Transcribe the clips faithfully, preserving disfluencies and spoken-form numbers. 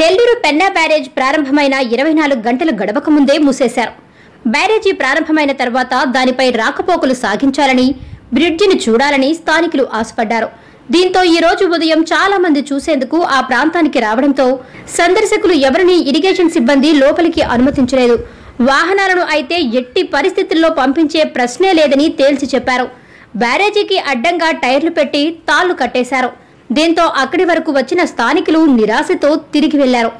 Nellore Penna barrage ప్రారంభమైన ఇరవై నాలుగు గంటల గడవక ముందే మూసేశారు. బ్యారేజీ ప్రారంభమైన తర్వాత దానిపై రాకపోకలు సాగించాలని, బ్రిడ్జిని చూడాలని స్థానికులు ఆశపడ్డారు. దీంతో ఈ రోజు ఉదయం చాలా మంది చూసేందుకు ఆ ప్రాంతానికి రావడంతో సందర్శకులు ఎవరిని ఇరిగేషన్ సిబ్బంది లోపలికి అనుమతించలేదు. వాహనాలను అయితే ఎట్టి పరిస్థితుల్లో పంపించే ప్రశ్నే లేదని తేల్చి చెప్పారు. బ్యారేజీకి అడ్డంగా టైర్లు పెట్టి తాళ్లు కట్టేశారు. దీంతో అక్కడి వరకు వచ్చిన స్థానికులు నిరాశతో తిరిగి వెళ్లారు.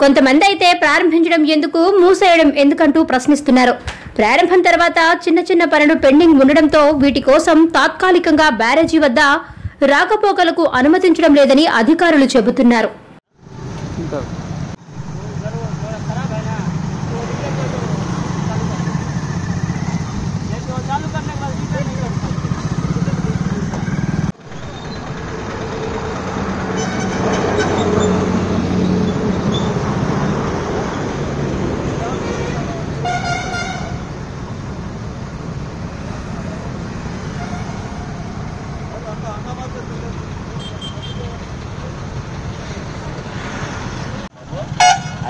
కొంతమంది అయితే ప్రారంభించడం ఎందుకు, మూసేయడం ఎందుకంటూ ప్రశ్నిస్తున్నారు. ప్రారంభం తర్వాత చిన్న చిన్న పనులు పెండింగ్ ఉండడంతో వీటి కోసం తాత్కాలికంగా బ్యారేజీ వద్ద రాకపోకలకు అనుమతించడం లేదని అధికారులు చెబుతున్నారు.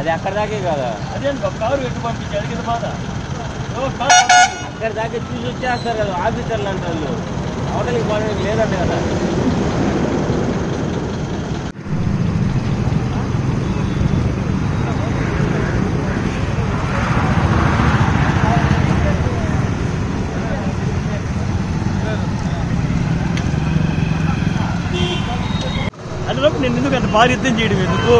अरे अक्कड़ दाके कादा अरे बक्कावर वेट पंपिंचाडु किंद बादा ओ कादा अक्कड़ दाके चूसी वच्चेस्तारु कदा आफीसर्लु अंटारु अवतलिकी पाडడానికి లేదంట కదా. అందులోకి నేను ఎందుకు అంత భారీ ఎత్తున చేయడం ఎందుకు?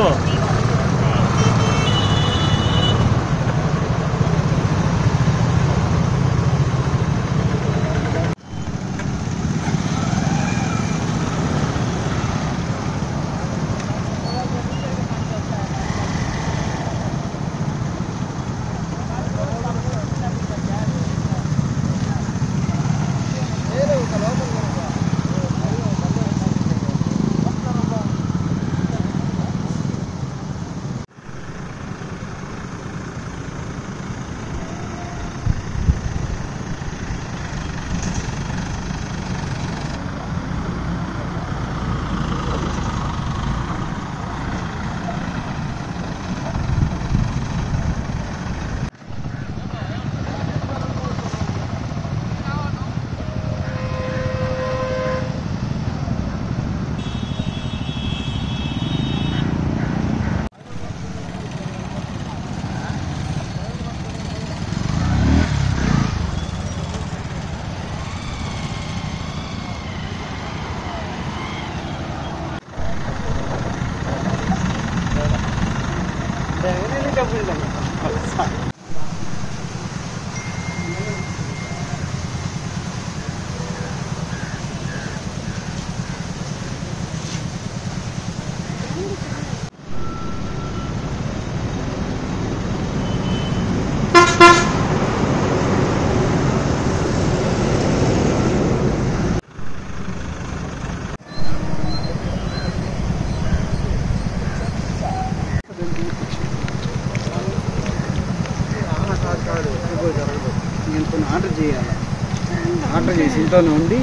ఆర్డర్ చేయాలి, ఆర్డర్ చేసి ఇంట్లో ఉండి